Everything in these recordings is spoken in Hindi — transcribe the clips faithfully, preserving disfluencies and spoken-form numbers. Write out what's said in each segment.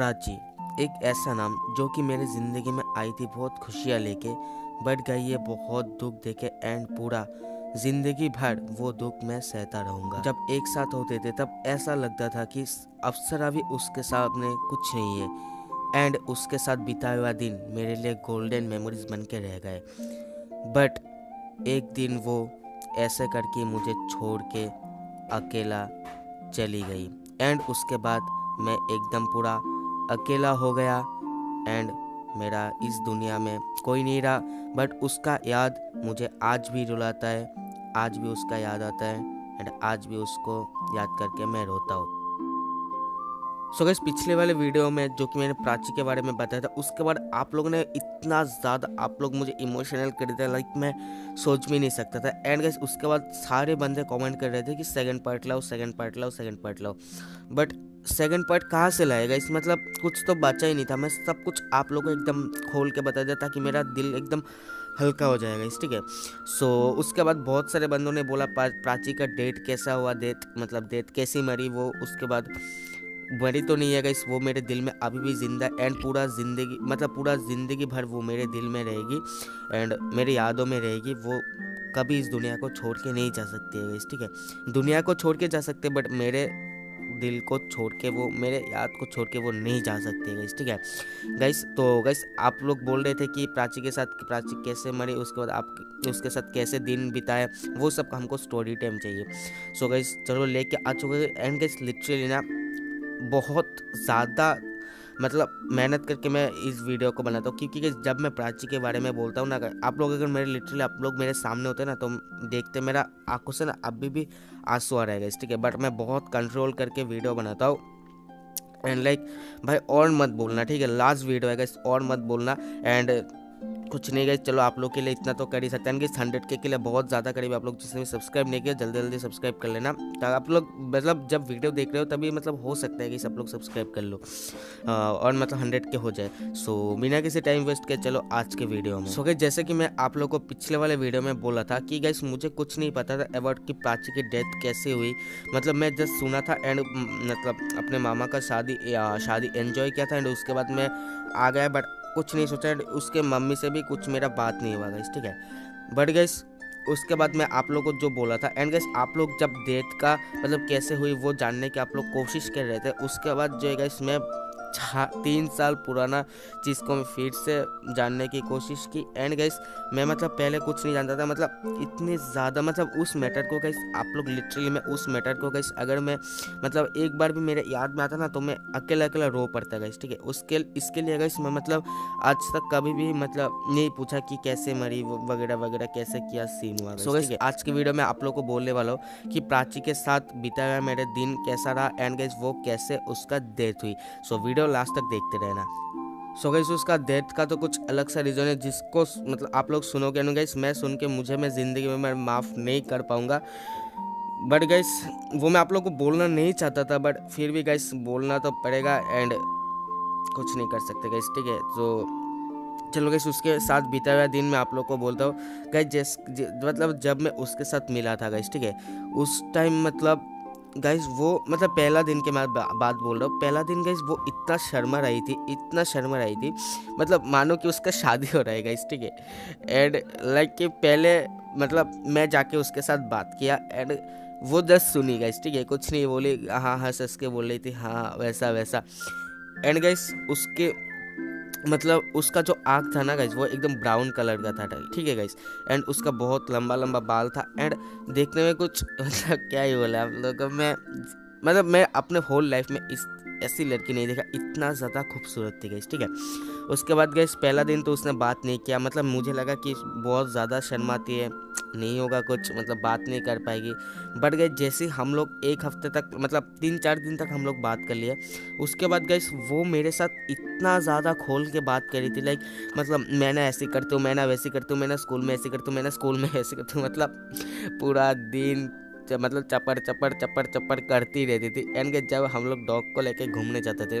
प्राची, एक ऐसा नाम जो कि मेरी ज़िंदगी में आई थी बहुत खुशियाँ लेके, बट गई ये बहुत दुख देके एंड पूरा ज़िंदगी भर वो दुख मैं सहता रहूँगा। जब एक साथ होते थे तब ऐसा लगता था कि अप्सरा भी उसके सामने कुछ नहीं है, एंड उसके साथ बिताया हुआ दिन मेरे लिए गोल्डन मेमोरीज बन के रह गए। बट एक दिन वो ऐसे करके मुझे छोड़ के अकेला चली गई, एंड उसके बाद मैं एकदम पूरा अकेला हो गया एंड मेरा इस दुनिया में कोई नहीं रहा। बट उसका याद मुझे आज भी रुलाता है, आज भी उसका याद आता है, एंड आज भी उसको याद करके मैं रोता हूँ। सो गाइस, पिछले वाले वीडियो में जो कि मैंने प्राची के बारे में बताया था, उसके बाद आप लोगों ने इतना ज़्यादा आप लोग मुझे इमोशनल कर दिया, लाइक मैं सोच भी नहीं सकता था। एंड गाइस, उसके बाद सारे बंदे कमेंट कर रहे थे कि सेकंड पार्ट लाओ, सेकंड पार्ट लाओ, सेकंड पार्ट लाओ। बट सेकंड पार्ट कहाँ से लाएगा, इस मतलब कुछ तो बचा ही नहीं था। मैं सब कुछ आप लोगों को एकदम खोल के बता दिया ताकि मेरा दिल एकदम हल्का हो जाएगा इस, ठीक है। सो उसके बाद बहुत सारे बंदों ने बोला प्राची का डेट कैसा हुआ, डेट मतलब डेट कैसी मरी वो। उसके बाद मरी तो नहीं है गाइस, वो मेरे दिल में अभी भी ज़िंदा, एंड पूरा ज़िंदगी मतलब पूरा ज़िंदगी भर वो मेरे दिल में रहेगी एंड मेरे यादों में रहेगी। वो कभी इस दुनिया को छोड़ के नहीं जा सकती है गाइस, ठीक है। दुनिया को छोड़ के जा सकते बट मेरे दिल को छोड़ के, वो मेरे याद को छोड़ के वो नहीं जा सकते गाइस, ठीक है गाइस। तो गाइस, आप लोग बोल रहे थे कि प्राची के साथ प्राची कैसे मरी, उसके बाद आप उसके साथ कैसे दिन बिताए, वो सब हमको स्टोरी टाइम चाहिए। सो गाइस, चलो लेके आ चुके। एंड गाइस, लिटरली ना बहुत ज़्यादा मतलब मेहनत करके मैं इस वीडियो को बनाता हूँ, क्योंकि जब मैं प्राची के बारे में बोलता हूँ ना, अगर आप लोग अगर मेरे लिटरली आप लोग मेरे सामने होते ना तो देखते मेरा आंखों से ना अभी भी आंसू आ रहेगा, ठीक है। बट मैं बहुत कंट्रोल करके वीडियो बनाता हूँ, एंड लाइक भाई और मत बोलना, ठीक है, लास्ट वीडियो है गाइस, और मत बोलना एंड कुछ नहीं गाइस। चलो, आप लोग के लिए इतना तो कर ही सकते हैं कि हंड्रेड के, के लिए बहुत ज़्यादा करीब। आप लोग जिसने भी सब्सक्राइब नहीं किया जल्दी जल्दी सब्सक्राइब कर लेना, ताकि आप लोग मतलब जब वीडियो देख रहे हो तभी मतलब हो सकता है कि सब लोग सब्सक्राइब कर लो आ, और मतलब हंड्रेड के हो जाए। सो बिना किसी टाइम वेस्ट किए चलो आज के वीडियो में। सो गाइस, जैसे कि मैं आप लोग को पिछले वाले वीडियो में बोला था कि गाइस मुझे कुछ नहीं पता था अबाउट कि प्राची की डेथ कैसे हुई, मतलब मैं जस्ट सुना था एंड मतलब अपने मामा का शादी शादी एंजॉय किया था एंड उसके बाद मैं आ गया, बट कुछ नहीं सोचा। उसके मम्मी से भी कुछ मेरा बात नहीं हुआ गाइस, ठीक है। बट गाइस, उसके बाद मैं आप लोगों को जो बोला था, एंड गाइस आप लोग जब डेथ का मतलब कैसे हुई वो जानने की आप लोग कोशिश कर रहे थे, उसके बाद जो है गाइस मैं तीन साल पुराना चीज़ को मैं फिर से जानने की कोशिश की। एंड गाइस मैं मतलब पहले कुछ नहीं जानता था, मतलब इतने ज़्यादा मतलब उस मैटर को गाइस आप लोग लिटरली मैं उस मैटर को गाइस अगर मैं मतलब एक बार भी मेरे याद में आता ना तो मैं अकेला अकेला रो पड़ता गाइस, ठीक है। उसके इसके लिए गाइस मैं मतलब आज तक कभी भी मतलब नहीं पूछा कि कैसे मरी वगैरह वगैरह कैसे किया सीन हुआ। सो गाइस, आज के वीडियो में आप लोग को बोलने वाला हूँ कि प्राची के साथ बिताया हुआ मेरे दिन कैसा रहा, एंड गाइस वो कैसे उसका डेथ हुई। सो वीडियो लास्ट तक देखते रहना। सो गाइस, उसका डेथ का तो कुछ अलग सा रीज़न है जिसको मतलब आप लोग सुनोगे ना गाइस, मैं सुन के मुझे मैं ज़िंदगी में मैं माफ़ नहीं कर पाऊंगा। बट गाइस वो मैं आप लोग को बोलना नहीं चाहता था, बट फिर भी गाइस बोलना तो पड़ेगा एंड कुछ नहीं कर सकते गाइस, ठीक है। तो चलो गाइस, उसके साथ बीता हुआ दिन मैं आप लोग को बोलता हूँ गाइस। जैस मतलब जब मैं उसके साथ मिला था गाइस, ठीक है, उस टाइम मतलब गाइस वो मतलब पहला दिन के मैं बात बोल रहा हूँ। पहला दिन गाइस वो इतना शर्मा रही थी, इतना शर्मा रही थी मतलब मानो कि उसका शादी हो रहा है गाइस, ठीक है। एंड लाइक कि पहले मतलब मैं जाके उसके साथ बात किया एंड वो जस्ट सुनी गाइस, ठीक है, कुछ नहीं बोली, हाँ हंस हंस के बोल रही थी, हाँ वैसा वैसा। एंड गाइस उसके मतलब उसका जो आँख था ना गाइस वो एकदम ब्राउन कलर का था, ठीक है गाइस। एंड उसका बहुत लंबा लंबा बाल था एंड देखने में कुछ मतलब क्या ही बोला आप लोगों को, मैं मतलब मैं अपने होल लाइफ में इस ऐसी लड़की नहीं देखा, इतना ज़्यादा खूबसूरत थी गाइस, ठीक है। उसके बाद गाइस पहला दिन तो उसने बात नहीं किया, मतलब मुझे लगा कि बहुत ज़्यादा शर्माती है, नहीं होगा कुछ मतलब बात नहीं कर पाएगी। बट गाइस जैसे हम लोग एक हफ्ते तक मतलब तीन चार दिन तक हम लोग बात कर लिए, उसके बाद गाइस वो मेरे साथ इतना ज़्यादा खोल के बात करी थी, लाइक मतलब मैं ना ऐसे करती हूँ, मैं ना वैसे करती हूँ, मैं ना स्कूल में ऐसे करती हूँ, मैं ना स्कूल में ऐसे करती हूँ, मतलब पूरा दिन मतलब चपड़ चपड़ चपड़ चपड़ करती रहती थी। एंड जब हम लोग डॉग को लेके घूमने जाते थे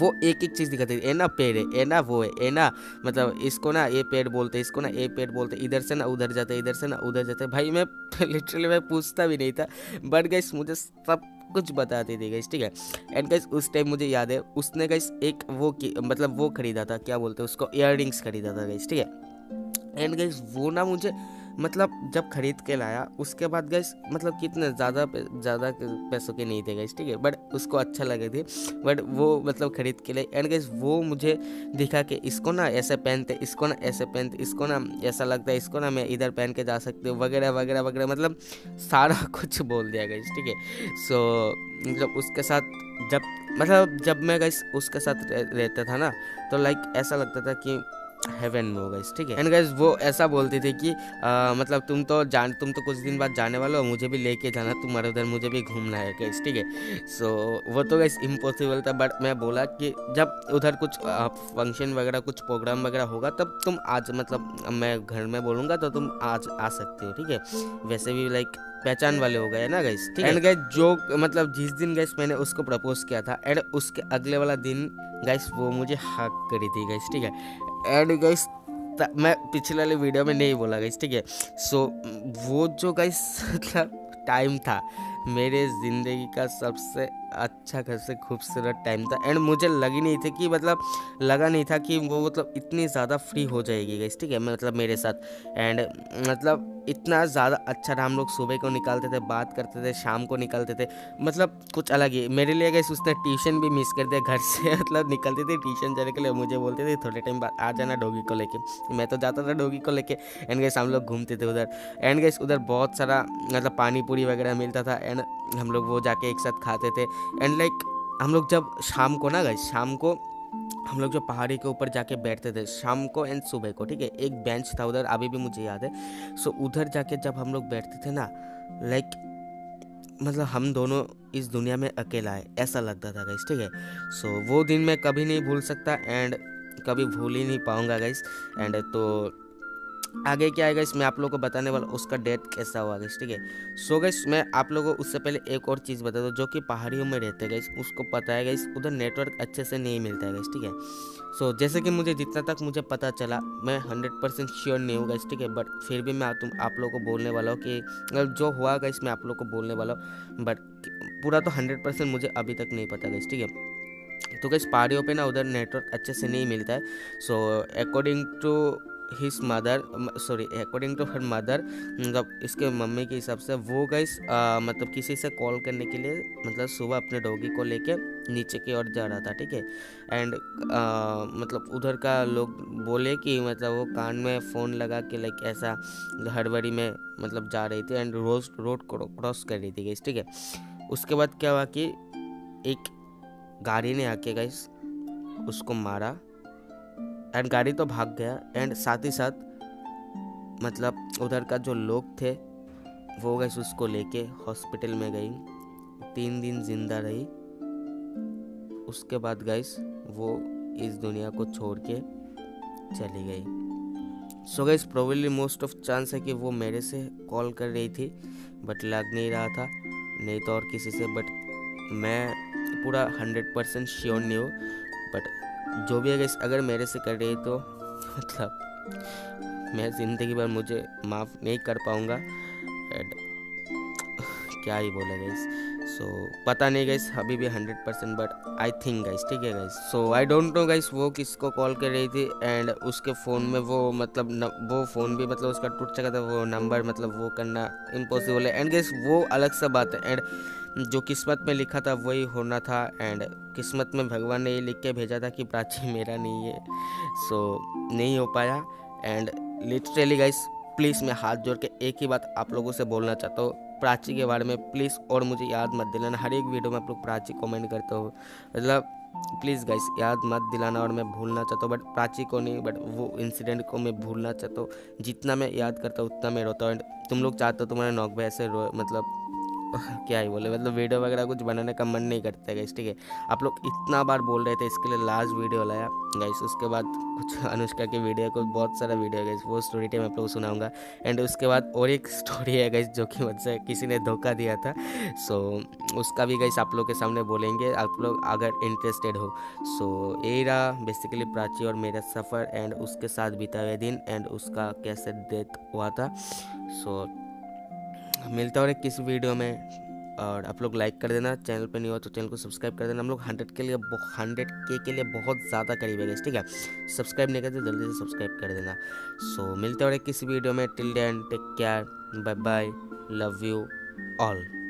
वो एक एक चीज़ दिखाती थी, ए ना पेड़ है, ए ना वो है, ए ना मतलब इसको ना ये पेड़ बोलते, इसको ना ये पेड़ बोलते, इधर से ना उधर जाते, इधर से ना उधर जाते। भाई मैं लिटरली मैं पूछता भी नहीं था, बट गाइस मुझे सब सब कुछ बताती थी गाइस, ठीक है। एंड गाइस उस टाइम मुझे याद है उसने गाइस एक वो मतलब वो खरीदा था, क्या बोलते हैं उसको, इयर रिंग्स खरीदा था गाइस, ठीक है। एंड गाइस वो ना मुझे मतलब जब खरीद के लाया उसके बाद गाइस मतलब कितने ज़्यादा ज़्यादा पैसों के नहीं थे गाइस, ठीक है, बट उसको अच्छा लगे थे, बट वो मतलब खरीद के लिए। एंड गाइस वो मुझे दिखा कि इसको ना ऐसे पहनते, इसको ना ऐसे पहनते, इसको ना ऐसा लगता है, इसको ना मैं इधर पहन के जा सकती हूँ वगैरह वगैरह वगैरह, मतलब सारा कुछ बोल दिया गाइस, ठीक है। सो मतलब उसके साथ जब मतलब जब मैं गाइस उसके साथ रहता था ना तो लाइक ऐसा लगता था कि हेवन में हो गाइस, ठीक है। एंड गाइस वो ऐसा बोलते थे कि आ, मतलब तुम तो जान तुम तो कुछ दिन बाद जाने वाले हो, मुझे भी लेके जाना तुम्हारे उधर, मुझे भी घूमना है गाइस, ठीक है। सो वो तो गाइस इम्पॉसिबल था, बट मैं बोला कि जब उधर कुछ फंक्शन वगैरह कुछ प्रोग्राम वगैरह होगा तब तुम आज मतलब मैं घर में बोलूँगा तो तुम आज आ सकते हो, ठीक है, वैसे भी लाइक पहचान वाले हो गए ना गाइस, ठीक है। एंड गाइस जो मतलब जिस दिन गाइस मैंने उसको प्रपोज किया था एंड उसके अगले वाला दिन गाइस वो मुझे हक करी थी गाइस, ठीक है। एंड गाइस मैं पिछले वाले वीडियो में नहीं बोला गाइस, ठीक है। सो वो जो गाइस मतलब टाइम था मेरे ज़िंदगी का सबसे अच्छा खासा खूबसूरत टाइम था। एंड मुझे लगी नहीं थी कि मतलब लगा नहीं था कि वो मतलब इतनी ज़्यादा फ्री हो जाएगी गाइस, ठीक है, मतलब मेरे साथ। एंड मतलब इतना ज़्यादा अच्छा था, हम लोग सुबह को निकालते थे, बात करते थे, शाम को निकलते थे, मतलब कुछ अलग ही मेरे लिए गाइस। उसने ट्यूशन भी मिस कर दिया, घर से मतलब निकलती थी ट्यूशन जाने के लिए, मुझे बोलते थे थोड़े टाइम बाद आ जाना डोगी को लेके, मैं तो जाता था डोगी को लेके। एंड गाइस हम लोग घूमते थे उधर। एंड गाइस उधर बहुत सारा मतलब पानी पूरी वगैरह मिलता था, एंड हम लोग वो जाके एक साथ खाते थे। एंड लाइक हम लोग जब शाम को ना गाइस शाम को हम लोग जो पहाड़ी के ऊपर जाके बैठते थे शाम को एंड सुबह को, ठीक है, एक बेंच था उधर, अभी भी मुझे याद है। सो उधर जाके जब हम लोग बैठते थे ना लाइक मतलब हम दोनों इस दुनिया में अकेला है ऐसा लगता था गाइस, ठीक है। सो वो दिन मैं कभी नहीं भूल सकता एंड कभी भूल ही नहीं पाऊँगा गाइस। एंड तो आगे क्या है गाइस मैं आप लोगों को बताने वाला उसका डेट कैसा हुआ गाइस, ठीक है। सो गाइस मैं आप लोगों को उससे पहले एक और चीज़ बता दूँ, जो कि पहाड़ियों में रहते गाइस उसको पता है गाइस उधर नेटवर्क अच्छे से नहीं मिलता है गाइस, ठीक है। सो जैसे कि मुझे जितना तक मुझे पता चला, मैं हंड्रेड परसेंट श्योर नहीं हूँ गाइस, ठीक है, बट फिर भी मैं तुम आप लोगों को बोलने वाला हूँ कि जो हुआ गाइस मैं आप लोगों को बोलने वाला हूँ, बट पूरा तो हंड्रेड परसेंट मुझे अभी तक नहीं पता गाइस, ठीक है। तो गाइस पहाड़ियों पर ना उधर नेटवर्क अच्छे से नहीं मिलता है। So according to his mother sorry according to her mother मतलब इसके मम्मी के हिसाब से वो गाइस मतलब किसी से कॉल करने के लिए मतलब सुबह अपने डॉगी को लेके नीचे की ओर जा रहा था, ठीक है। एंड मतलब उधर का लोग बोले कि मतलब वो कान में फ़ोन लगा के लाइक ऐसा हड़बड़ी में मतलब जा रही थी एंड रोज रोड क्रॉस कर रही थी गाइस, ठीक है। उसके बाद क्या हुआ कि एक गाड़ी ने आके गाइस उसको मारा एंड गाड़ी तो भाग गया। एंड साथ ही साथ मतलब उधर का जो लोग थे वो गैस उसको लेके हॉस्पिटल में गई, तीन दिन जिंदा रही। उसके बाद गैस वो इस दुनिया को छोड़ के चली गई। So guess probably most of chance है कि वो मेरे से कॉल कर रही थी बट लग नहीं रहा था, नहीं तो और किसी से, बट मैं पूरा हंड्रेड परसेंट श्योर नहीं हूँ। बट जो भी है गाइस अगर मेरे से कर रही तो मतलब मैं ज़िंदगी भर मुझे माफ़ नहीं कर पाऊँगा एंड क्या ही बोला गाइस। सो पता नहीं गाइस अभी भी hundred percent, but I think guys, ठीक है guys. So I don't know guys वो किसको कॉल कर रही थी एंड उसके फ़ोन में वो मतलब न, वो फ़ोन भी मतलब उसका टूट चुका था, वो नंबर मतलब वो करना इम्पॉसिबल है। एंड गाइस वो अलग सा बात है, एंड जो किस्मत में लिखा था वही होना था। एंड किस्मत में भगवान ने ये लिख के भेजा था कि प्राची मेरा नहीं है, सो so, नहीं हो पाया। एंड लिटरली गाइस प्लीज़ मैं हाथ जोड़ के एक ही बात आप लोगों से बोलना चाहता हूँ प्राची के बारे में, प्लीज़ और मुझे याद मत दिलाना। हर एक वीडियो में आप लोग प्राची कमेंट करते हो, मतलब प्लीज़ गाइस याद मत दिलाना। और मैं भूलना चाहता हूँ, बट प्राची को नहीं, बट वो इंसिडेंट को मैं भूलना चाहता हूँ। जितना मैं याद करता हूँ उतना मैं रोता हूँ। एंड तुम लोग चाहते हो तुम्हारे नौक में ऐसे रो मतलब क्या ही बोले, मतलब वीडियो वगैरह कुछ बनाने का मन नहीं करता गाइस, ठीक है। आप लोग इतना बार बोल रहे थे, इसके लिए लास्ट वीडियो लाया गाइस। उसके बाद कुछ अनुष्का के वीडियो को बहुत सारा वीडियो गाइस, वो स्टोरी टाइम आप लोग सुनाऊंगा। एंड उसके बाद और एक स्टोरी है गाइस जो कि मतलब किसी ने धोखा दिया था, सो उसका भी गाइस आप लोग के सामने बोलेंगे, आप लोग अगर इंटरेस्टेड हो। सो यही रहा बेसिकली प्राची और मेरा सफ़र एंड उसके साथ बिताए दिन एंड उसका कैसे डेथ हुआ था। सो मिलता और एक किस वीडियो में, और आप लोग लाइक कर देना, चैनल पे नहीं हो तो चैनल को सब्सक्राइब कर देना। हम लोग हंड्रेड के लिए हंड्रेड के के लिए बहुत ज़्यादा करीब है गाइस, ठीक है। सब्सक्राइब नहीं करते जल्दी से सब्सक्राइब कर देना। सो मिलते हैं और किसी वीडियो में, till then take care, bye bye, love you all.